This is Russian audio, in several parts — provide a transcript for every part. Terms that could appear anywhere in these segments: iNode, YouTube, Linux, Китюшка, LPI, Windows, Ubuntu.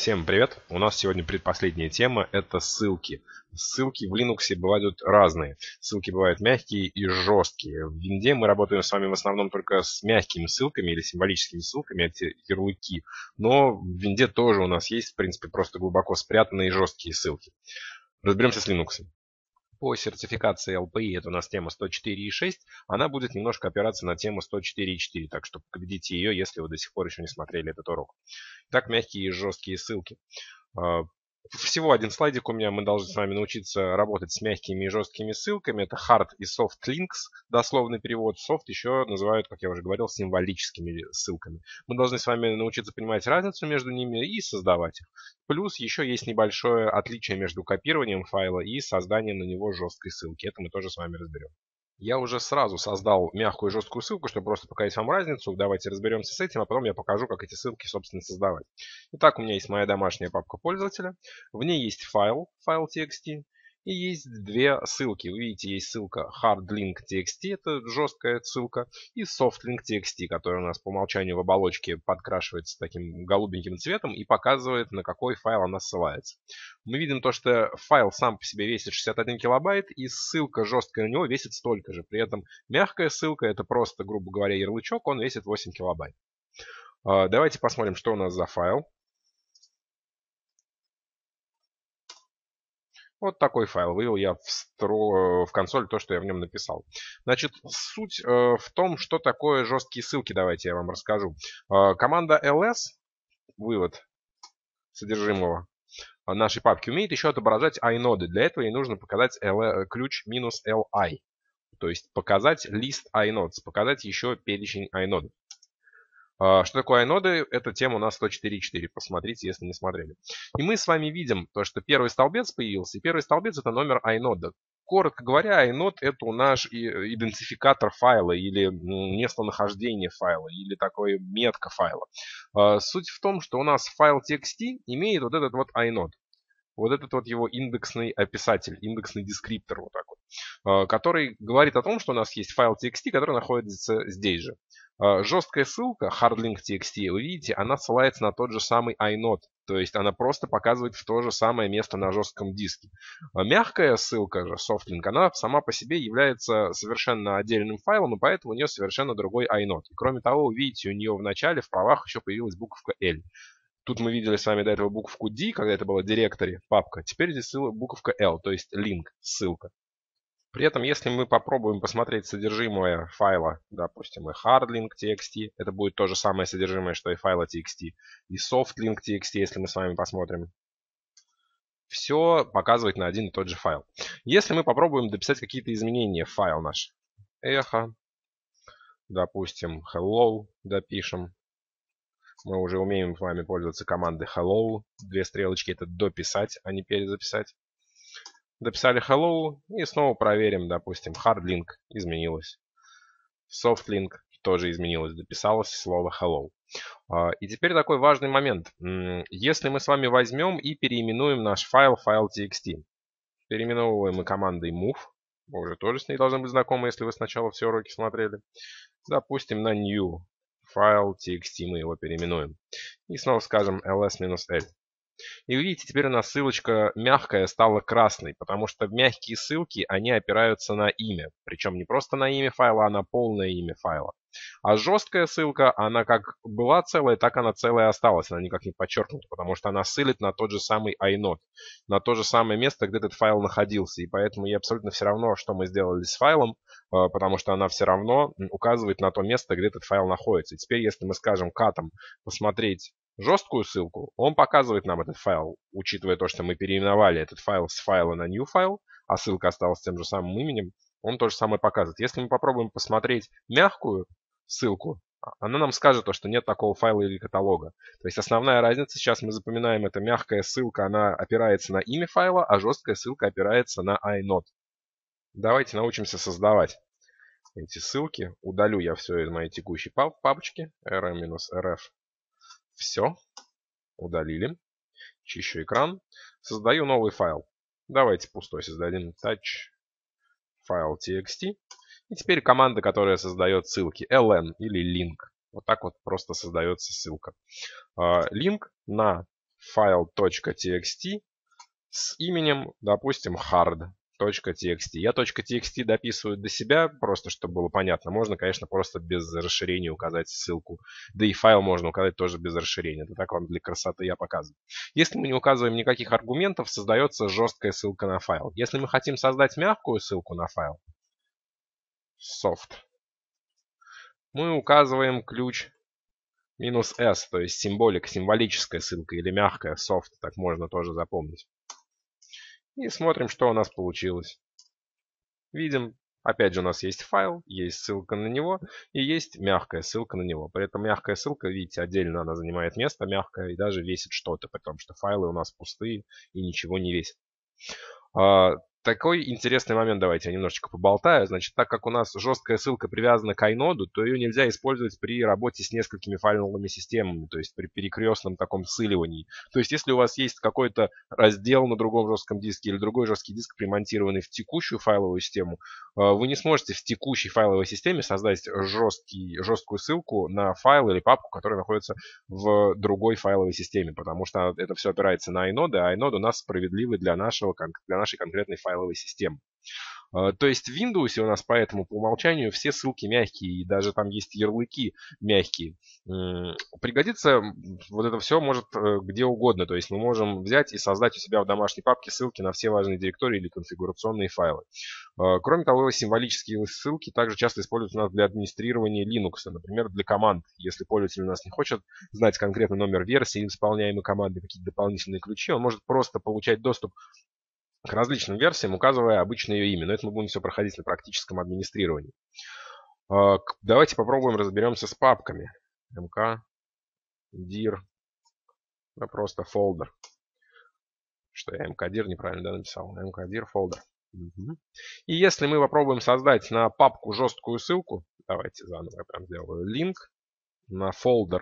Всем привет! У нас сегодня предпоследняя тема – это ссылки. Ссылки в Linux бывают разные. Ссылки бывают мягкие и жесткие. В Винде мы работаем с вами в основном только с мягкими ссылками или символическими ссылками, эти ярлыки. Но в Винде тоже у нас есть, в принципе, просто глубоко спрятанные жесткие ссылки. Разберемся с Linux. По сертификации LPI, это у нас тема 104.6, она будет немножко опираться на тему 104.4, так что поглядите ее, если вы до сих пор еще не смотрели этот урок. Итак, мягкие и жесткие ссылки. Всего один слайдик у меня, мы должны с вами научиться работать с мягкими и жесткими ссылками. Это hard и soft links, дословный перевод. Soft еще называют, как я уже говорил, символическими ссылками. Мы должны с вами научиться понимать разницу между ними и создавать их. Плюс еще есть небольшое отличие между копированием файла и созданием на него жесткой ссылки. Это мы тоже с вами разберем. Я уже сразу создал мягкую и жесткую ссылку, чтобы просто показать вам разницу. Давайте разберемся с этим, а потом я покажу, как эти ссылки, собственно, создавать. Итак, у меня есть моя домашняя папка пользователя. В ней есть файл.txt. И есть две ссылки. Вы видите, есть ссылка hardlink.txt, это жесткая ссылка, и softlink.txt, которая у нас по умолчанию в оболочке подкрашивается таким голубеньким цветом и показывает, на какой файл она ссылается. Мы видим то, что файл сам по себе весит 61 килобайт, и ссылка жесткая на него весит столько же. При этом мягкая ссылка, это просто, грубо говоря, ярлычок, он весит 8 килобайт. Давайте посмотрим, что у нас за файл. Вот такой файл. Вывел я в консоль то, что я в нем написал. Значит, суть в том, что такое жесткие ссылки. Давайте я вам расскажу. Команда ls, вывод содержимого нашей папки, умеет еще отображать iNode. Для этого ей нужно показать ключ -li. То есть показать лист iNodes, показать еще перечень iNode. Что такое iNode? Это тема у нас 104.4. Посмотрите, если не смотрели. И мы с вами видим то, что первый столбец появился. И первый столбец — это номер iNode. Коротко говоря, iNode — это наш идентификатор файла или местонахождение файла, или такое метка файла. Суть в том, что у нас файл .txt имеет вот этот вот iNode. Вот этот вот его индексный описатель, индексный дескриптор, вот так вот, который говорит о том, что у нас есть файл .txt, который находится здесь же. Жесткая ссылка, hardlink.txt, вы видите, она ссылается на тот же самый iNode. То есть она просто показывает в то же самое место на жестком диске. Мягкая ссылка же, softlink, она сама по себе является совершенно отдельным файлом, и поэтому у нее совершенно другой iNode. И кроме того, вы видите, у нее в начале в правах еще появилась буковка L. Тут мы видели с вами до этого буковку D, когда это было директори, папка. Теперь здесь буковка L, то есть link, ссылка. При этом, если мы попробуем посмотреть содержимое файла, допустим, и hardlink.txt, это будет то же самое содержимое, что и файла .txt, и softlink.txt, если мы с вами посмотрим. Все показывает на один и тот же файл. Если мы попробуем дописать какие-то изменения в файл наш, эхо, допустим, hello допишем. Мы уже умеем с вами пользоваться командой hello. Две стрелочки — это дописать, а не перезаписать. Дописали hello и снова проверим, допустим, hardlink изменилось. Softlink тоже изменилось, дописалось слово hello. И теперь такой важный момент. Если мы с вами возьмем и переименуем наш файл.txt, переименовываем мы командой move. Вы уже тоже с ней должны быть знакомы, если вы сначала все уроки смотрели. Допустим, на new. Файл.txt мы его переименуем. И снова скажем ls-l. И видите, теперь у нас ссылочка мягкая стала красной, потому что мягкие ссылки, они опираются на имя. Причем не просто на имя файла, а на полное имя файла. А жесткая ссылка, она как была целая, так она целая осталась. Она никак не подчеркнута, потому что она ссылит на тот же самый iNode, на то же самое место, где этот файл находился. И поэтому ей абсолютно все равно, что мы сделали с файлом, потому что она все равно указывает на то место, где этот файл находится. И теперь, если мы скажем катом посмотреть жесткую ссылку, он показывает нам этот файл, учитывая то, что мы переименовали этот файл с файла на new файл, а ссылка осталась с тем же самым именем, он то же самое показывает. Если мы попробуем посмотреть мягкую ссылку, она нам скажет то, что нет такого файла или каталога. То есть основная разница, сейчас мы запоминаем, это мягкая ссылка, она опирается на имя файла, а жесткая ссылка опирается на iNode. Давайте научимся создавать эти ссылки. Удалю я все из моей текущей папочки. rm-rf. Все. Удалили. Чищу экран. Создаю новый файл. Давайте пустой создадим. Touch. Файл.txt. И теперь команда, которая создает ссылки. ln или link. Вот так вот просто создается ссылка. Link на file.txt с именем, допустим, hard.txt. Я .txt дописываю до себя, просто чтобы было понятно. Можно, конечно, просто без расширения указать ссылку. Да и файл можно указать тоже без расширения. Это так вам для красоты я показываю. Если мы не указываем никаких аргументов, создается жесткая ссылка на файл. Если мы хотим создать мягкую ссылку на файл, soft, мы указываем ключ минус S, то есть символическая ссылка или мягкая, soft, так можно тоже запомнить. И смотрим, что у нас получилось. Видим, опять же у нас есть файл, есть ссылка на него и есть мягкая ссылка на него. При этом мягкая ссылка, видите, отдельно она занимает место, мягкая, и даже весит что-то, потому что файлы у нас пустые и ничего не весит. Такой интересный момент, давайте я немножечко поболтаю. Значит, так как у нас жесткая ссылка привязана к iNode, то ее нельзя использовать при работе с несколькими файловыми системами, то есть при перекрестном таком ссыливании. То есть если у вас есть какой-то раздел на другом жестком диске или другой жесткий диск, примонтированный в текущую файловую систему, вы не сможете в текущей файловой системе создать жесткую ссылку на файл или папку, которая находится в другой файловой системе, потому что это все опирается на iNode, а iNode у нас справедливый для нашей конкретной файловой системы. То есть в Windows у нас поэтому по умолчанию все ссылки мягкие, и даже там есть ярлыки мягкие. Пригодится вот это все может где угодно, то есть мы можем взять и создать у себя в домашней папке ссылки на все важные директории или конфигурационные файлы. Кроме того, символические ссылки также часто используются у нас для администрирования Linux, например, для команд. Если пользователь у нас не хочет знать конкретный номер версии исполняемой команды, какие-то дополнительные ключи, он может просто получать доступ к различным версиям, указывая обычное ее имя. Но это мы будем все проходить на практическом администрировании. Давайте попробуем разберемся с папками. mk, dir, да просто folder. Что я mkdir неправильно написал. mkdir folder. Угу. И если мы попробуем создать на папку жесткую ссылку, давайте заново я прям сделаю link на folder,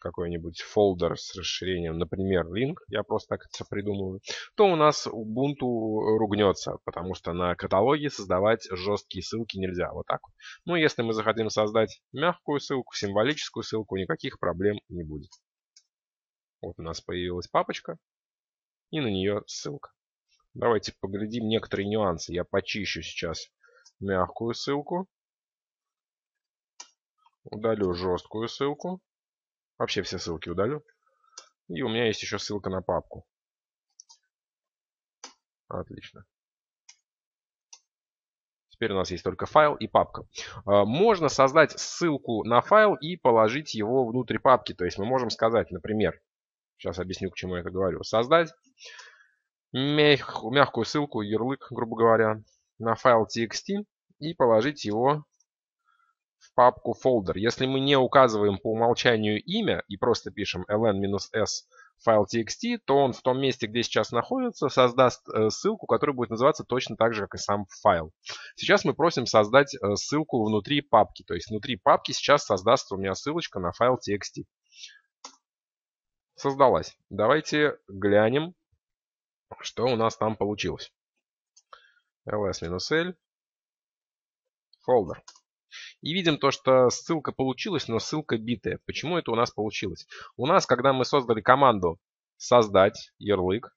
какой-нибудь фолдер с расширением, например, link, я просто так это придумываю, то у нас Ubuntu ругнется, потому что на каталоге создавать жесткие ссылки нельзя. Вот так вот. Но если мы захотим создать мягкую ссылку, символическую ссылку, никаких проблем не будет. Вот у нас появилась папочка, и на нее ссылка. Давайте поглядим некоторые нюансы. Я почищу сейчас мягкую ссылку, удалю жесткую ссылку. Вообще все ссылки удалю. И у меня есть еще ссылка на папку. Отлично. Теперь у нас есть только файл и папка. Можно создать ссылку на файл и положить его внутрь папки. То есть мы можем сказать, например, сейчас объясню, к чему я это говорю. Создать мягкую ссылку, ярлык, грубо говоря, на файл txt и положить его в папку folder. Если мы не указываем по умолчанию имя и просто пишем ln-s файл txt, то он в том месте, где сейчас находится, создаст ссылку, которая будет называться точно так же, как и сам файл. Сейчас мы просим создать ссылку внутри папки. То есть внутри папки сейчас создастся у меня ссылочка на файл txt. Создалась. Давайте глянем, что у нас там получилось. ls-l folder. И видим то, что ссылка получилась, но ссылка битая. Почему это у нас получилось? У нас, когда мы создали команду создать ярлык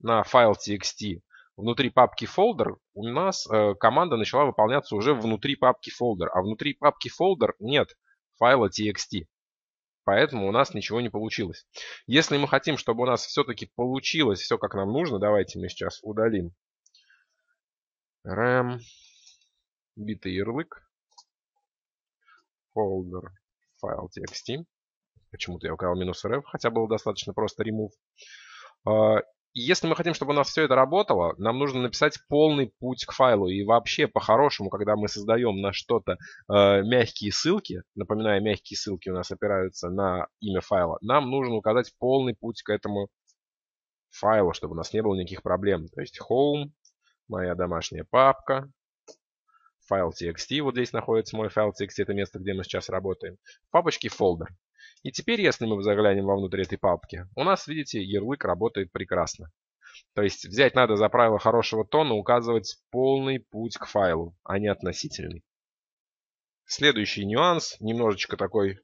на файл txt внутри папки folder, у нас команда начала выполняться уже внутри папки folder. А внутри папки folder нет файла txt. Поэтому у нас ничего не получилось. Если мы хотим, чтобы у нас все-таки получилось все как нам нужно, давайте мы сейчас удалим rem битый ярлык. Folder файл txt. Почему-то я указал минус rf, хотя было достаточно просто remove. Если мы хотим, чтобы у нас все это работало, нам нужно написать полный путь к файлу. И вообще, по-хорошему, когда мы создаем на что-то мягкие ссылки, напоминаю, мягкие ссылки у нас опираются на имя файла, нам нужно указать полный путь к этому файлу, чтобы у нас не было никаких проблем. То есть home, моя домашняя папка, файл txt, вот здесь находится мой файл txt, это место, где мы сейчас работаем, в папочке folder. И теперь, если мы заглянем вовнутрь этой папки, у нас, видите, ярлык работает прекрасно. То есть взять надо за правило хорошего тона указывать полный путь к файлу, а не относительный. Следующий нюанс, немножечко такой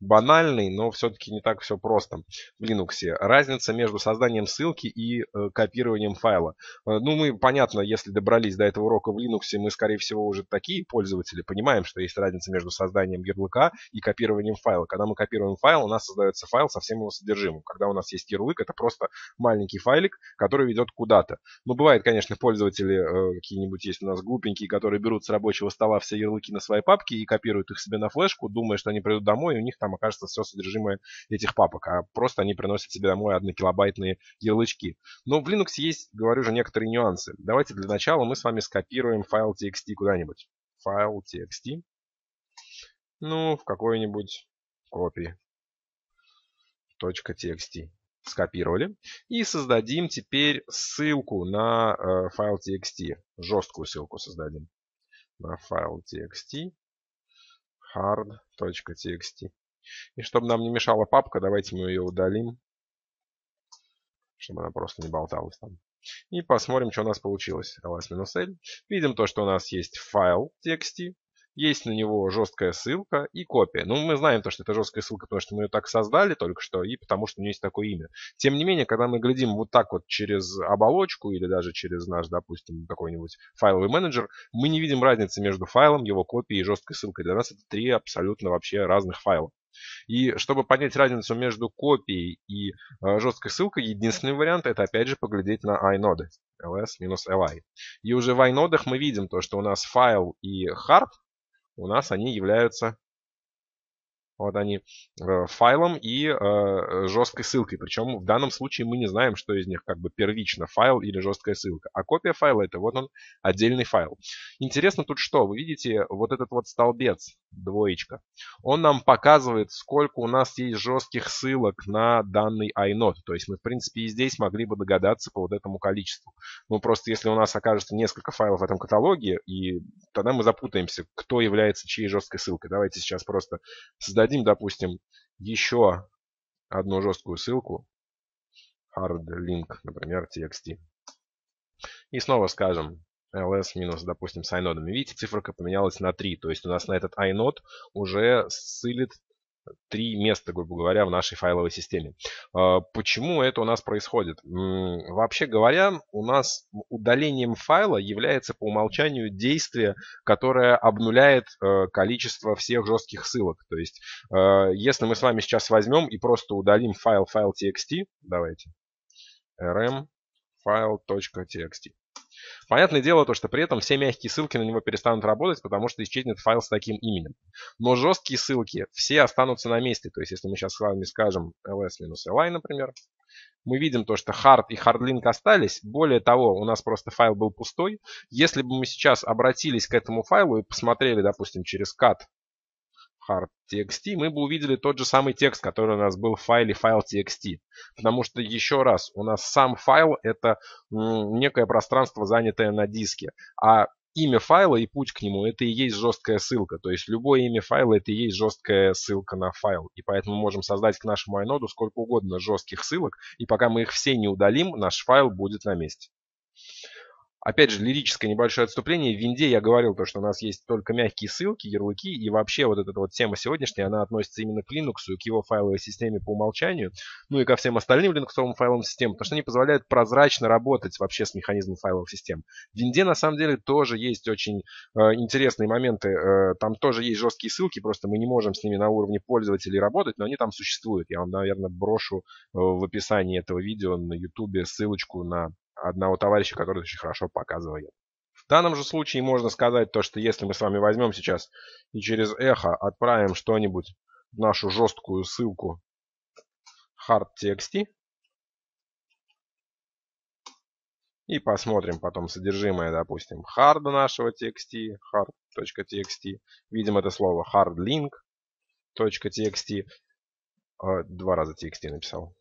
банальный, но все-таки не так все просто в Linux. Разница между созданием ссылки и копированием файла. Ну, мы, понятно, если добрались до этого урока в Linux, мы, скорее всего, уже такие пользователи, понимаем, что есть разница между созданием ярлыка и копированием файла. Когда мы копируем файл, у нас создается файл со всем его содержимым. Когда у нас есть ярлык, это просто маленький файлик, который ведет куда-то. Ну, бывает, конечно, пользователи какие-нибудь есть у нас глупенькие, которые берут с рабочего стола все ярлыки на свои папки и копируют их себе на флешку, думая, что они придут домой, и у них там окажется все содержимое этих папок, а просто они приносят себе домой 1-килобайтные ярлычки. Но в Linux есть, говорю же, некоторые нюансы. Давайте для начала мы с вами скопируем файл .txt куда-нибудь. Файл .txt. Ну, в какой-нибудь copy.txt. Скопировали. И создадим теперь ссылку на файл .txt. Жесткую ссылку создадим на файл .txt. hard.txt. И чтобы нам не мешала папка, давайте мы ее удалим, чтобы она просто не болталась там. И посмотрим, что у нас получилось. ls-l. Видим то, что у нас есть файл .txt, есть на него жесткая ссылка и копия. Ну, мы знаем то, что это жесткая ссылка, потому что мы ее так создали только что, и потому что у нее есть такое имя. Тем не менее, когда мы глядим вот так вот через оболочку или даже через наш, допустим, какой-нибудь файловый менеджер, мы не видим разницы между файлом, его копией и жесткой ссылкой. Для нас это три абсолютно вообще разных файла. И чтобы понять разницу между копией и жесткой ссылкой, единственный вариант это опять же поглядеть на iNode. ls-li. И уже в iNode мы видим то, что у нас файл и hard, у нас они являются вот они файлом и жесткой ссылкой. Причем в данном случае мы не знаем, что из них как бы первично, файл или жесткая ссылка. А копия файла это вот он, отдельный файл. Интересно тут что? Вы видите вот этот вот столбец, двоечка. Он нам показывает, сколько у нас есть жестких ссылок на данный iNode. То есть мы, в принципе, и здесь могли бы догадаться по вот этому количеству. Ну, просто если у нас окажется несколько файлов в этом каталоге, и тогда мы запутаемся, кто является чьей жесткой ссылкой. Давайте сейчас просто создадим, допустим, еще одну жесткую ссылку hard link, например, txt. И снова скажем ls минус, допустим, с inode. Видите, циферка поменялась на 3. То есть у нас на этот inode уже ссылит 3 места, грубо говоря, в нашей файловой системе. Почему это у нас происходит? Вообще говоря, у нас удалением файла является по умолчанию действие, которое обнуляет количество всех жестких ссылок. То есть, если мы с вами сейчас возьмем и просто удалим файл .txt, давайте, rm file.txt. Понятное дело, то, что при этом все мягкие ссылки на него перестанут работать, потому что исчезнет файл с таким именем. Но жесткие ссылки все останутся на месте. То есть, если мы сейчас с вами скажем ls-li, например, мы видим то, что hard и hardlink остались. Более того, у нас просто файл был пустой. Если бы мы сейчас обратились к этому файлу и посмотрели, допустим, через cat hard.txt, мы бы увидели тот же самый текст, который у нас был в файле file.txt. Потому что, еще раз, у нас сам файл — это некое пространство, занятое на диске. А имя файла и путь к нему — это и есть жесткая ссылка. То есть любое имя файла — это и есть жесткая ссылка на файл. И поэтому мы можем создать к нашему iNode сколько угодно жестких ссылок. И пока мы их все не удалим, наш файл будет на месте. Опять же, лирическое небольшое отступление. В винде я говорил, то, что у нас есть только мягкие ссылки, ярлыки. И вообще вот эта вот тема сегодняшняя, она относится именно к Linux и к его файловой системе по умолчанию. Ну и ко всем остальным линуксовым файловым системам. Потому что они позволяют прозрачно работать вообще с механизмом файловых систем. В винде на самом деле тоже есть очень интересные моменты. Там тоже есть жесткие ссылки, просто мы не можем с ними на уровне пользователей работать, но они там существуют. Я вам, наверное, брошу в описании этого видео на YouTube ссылочку на одного товарища, который очень хорошо показывает. В данном же случае можно сказать то, что если мы с вами возьмем сейчас и через эхо отправим что-нибудь в нашу жесткую ссылку hard.txt и посмотрим потом содержимое, допустим, hard нашего .txt, hard.txt, видим это слово hardlink.txt, два раза .txt написал.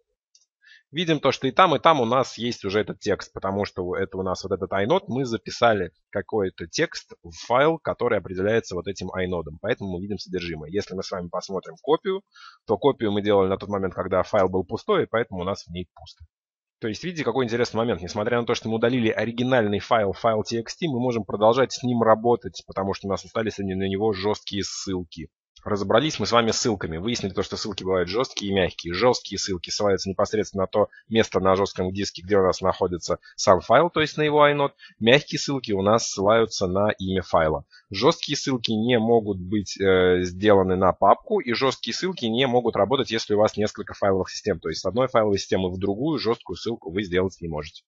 Видим то, что и там у нас есть уже этот текст, потому что это у нас вот этот iNode, мы записали какой-то текст в файл, который определяется вот этим iNode, поэтому мы видим содержимое. Если мы с вами посмотрим копию, то копию мы делали на тот момент, когда файл был пустой, и поэтому у нас в ней пусто. То есть, видите, какой интересный момент. Несмотря на то, что мы удалили оригинальный файл, файл.txt, мы можем продолжать с ним работать, потому что у нас остались на него жесткие ссылки. Разобрались мы с вами с ссылками. Выяснили то, что ссылки бывают жесткие и мягкие. Жесткие ссылки ссылаются непосредственно на то место на жестком диске, где у нас находится сам файл, то есть на его iNode. Мягкие ссылки у нас ссылаются на имя файла. Жесткие ссылки не могут быть сделаны на папку, и жесткие ссылки не могут работать, если у вас несколько файловых систем. То есть с одной файловой системы в другую жесткую ссылку вы сделать не можете.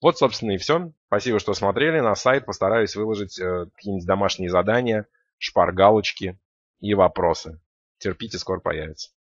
Вот, собственно, и все. Спасибо, что смотрели. На сайт постараюсь выложить какие-нибудь домашние задания, шпаргалочки и вопросы. Терпите, скоро появится.